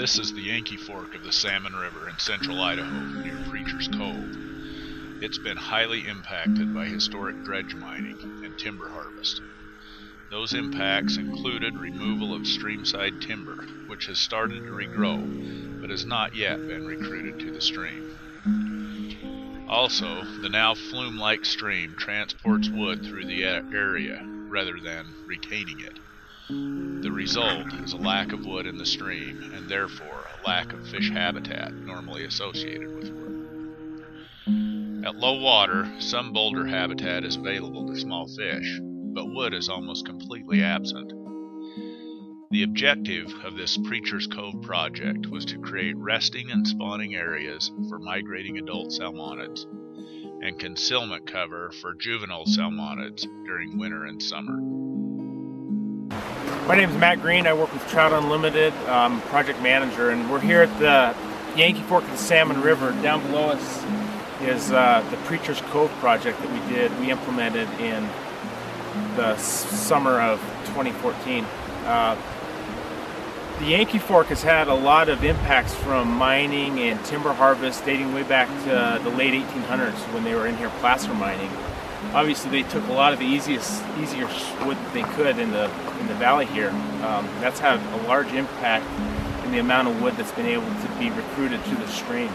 This is the Yankee Fork of the Salmon River in central Idaho, near Preacher's Cove. It's been highly impacted by historic dredge mining and timber harvesting. Those impacts included removal of streamside timber, which has started to regrow, but has not yet been recruited to the stream. Also, the now flume-like stream transports wood through the area rather than retaining it. The result is a lack of wood in the stream, and therefore a lack of fish habitat normally associated with wood. At low water, some boulder habitat is available to small fish, but wood is almost completely absent. The objective of this Preacher's Cove project was to create resting and spawning areas for migrating adult salmonids, and concealment cover for juvenile salmonids during winter and summer. My name is Matt Green. I work with Trout Unlimited, project manager, and we're here at the Yankee Fork of the Salmon River. Down below us is the Preacher's Cove project that we did. We implemented in the summer of 2014. The Yankee Fork has had a lot of impacts from mining and timber harvest dating way back to the late 1800s when they were in here placer mining. Obviously, they took a lot of the easier wood that they could in the valley here. That's had a large impact in the amount of wood that's been able to be recruited to the stream.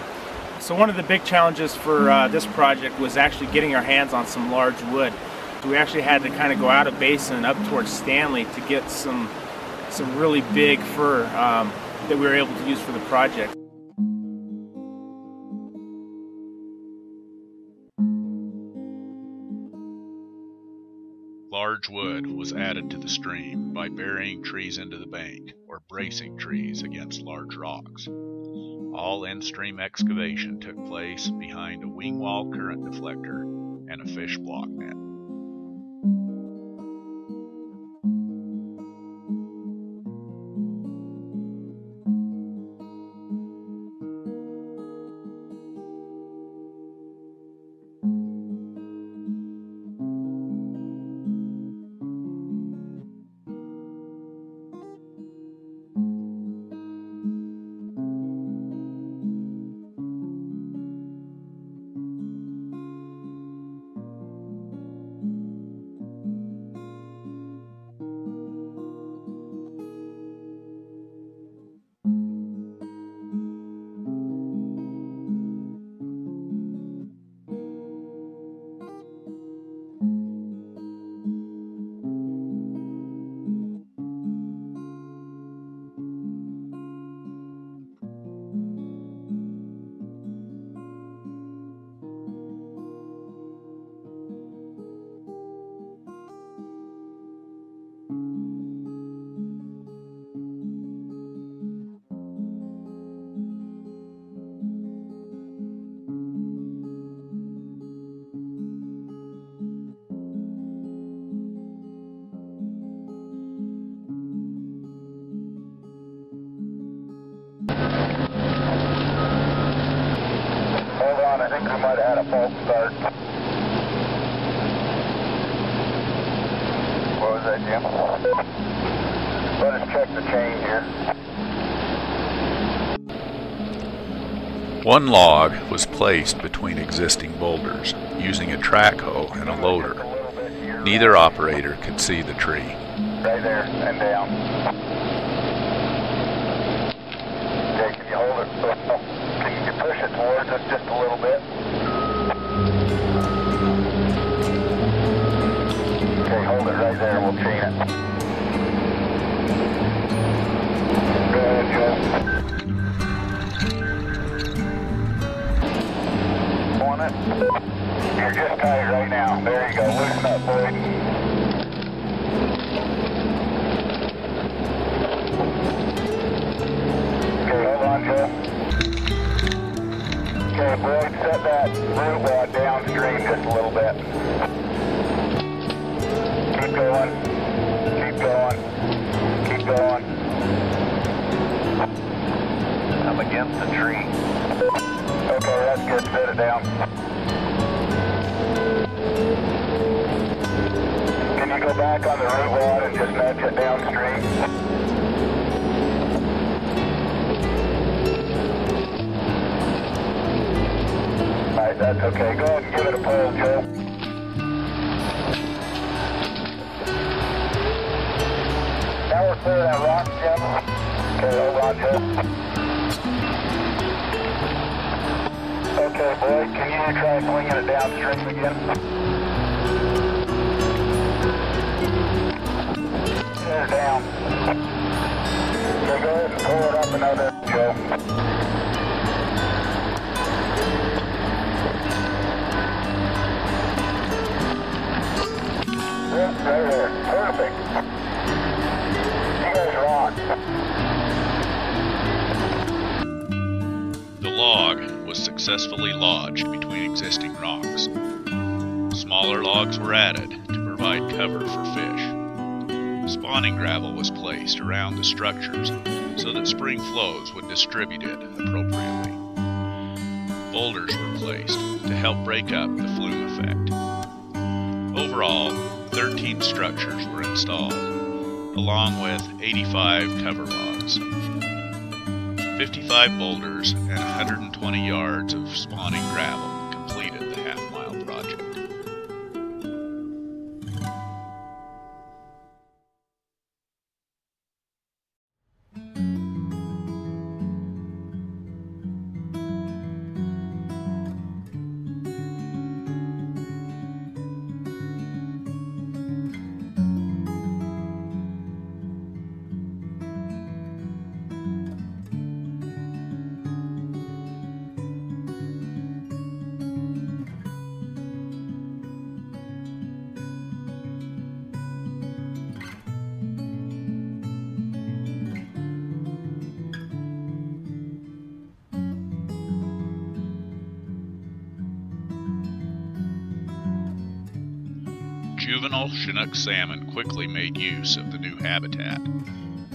So one of the big challenges for this project was actually getting our hands on some large wood. We actually had to kind of go out of basin and up towards Stanley to get some really big fir that we were able to use for the project. Large wood was added to the stream by burying trees into the bank or bracing trees against large rocks. All in-stream excavation took place behind a wing wall current deflector and a fish block net. False start. What was that, Jim? Let us check the chain here. One log was placed between existing boulders using a track hoe and a loader. Neither operator could see the tree. Right there and down. Okay, can you hold it? Can you push it towards us just a little bit? Hold it right there, we'll chain it. Good job. Want it? You're just tight right now. There you go, loosen up, boy. Okay, hold on, Joe. Okay, boy, set that root rod downstream just a little bit. Keep going, keep going, keep going. I'm against the tree. Okay, that's good, set it down. Can you go back on the root rod and just nudge it downstream? right, that's okay. Go ahead and give it a pull, Joe. Now we're clear of that rock, Jim. Okay, oh, roger. Okay, Boyd, can you try swinging it downstream again? There's down. Okay, go ahead and pull it up another, Joe. Yep, right there. Perfect. You guys are on. The log was successfully lodged between existing rocks. Smaller logs were added to provide cover for fish. Spawning gravel was placed around the structures so that spring flows would distribute it appropriately. Boulders were placed to help break up the flume effect. Overall, 13 structures were installed, along with 85 cover logs, 55 boulders, and 120 yards of spawning gravel completed the half-mile project. Juvenile Chinook salmon quickly made use of the new habitat,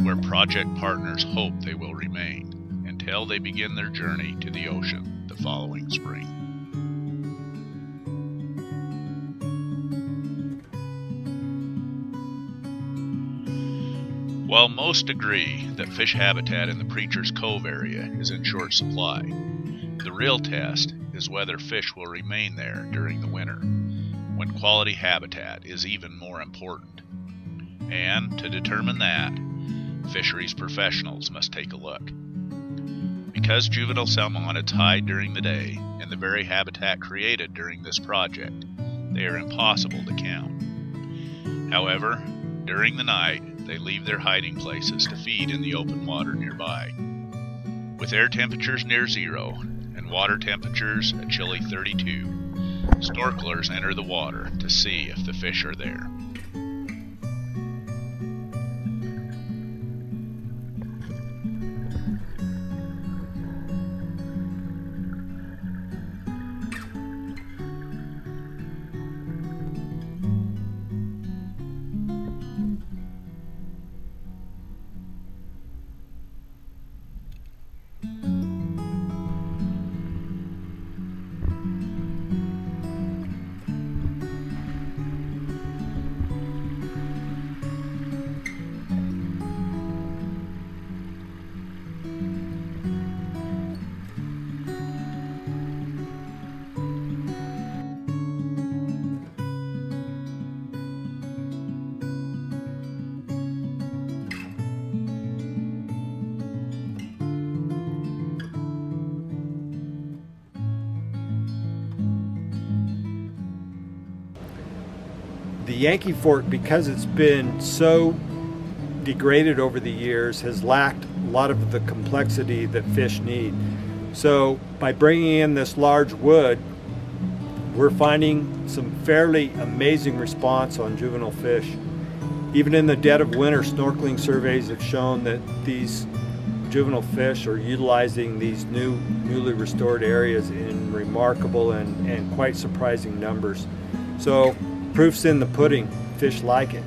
where project partners hope they will remain until they begin their journey to the ocean the following spring. While most agree that fish habitat in the Preacher's Cove area is in short supply, the real test is whether fish will remain there during the winter, when quality habitat is even more important. And to determine that, fisheries professionals must take a look. Because juvenile salmonids hide during the day in the very habitat created during this project, they are impossible to count. However, during the night, they leave their hiding places to feed in the open water nearby. With air temperatures near zero and water temperatures a chilly 32, snorkelers enter the water to see if the fish are there. The Yankee Fork, because it's been so degraded over the years, has lacked a lot of the complexity that fish need. So by bringing in this large wood, we're finding some fairly amazing response on juvenile fish. Even in the dead of winter, snorkeling surveys have shown that these juvenile fish are utilizing these newly restored areas in remarkable and quite surprising numbers. So proof's in the pudding. Fish like it.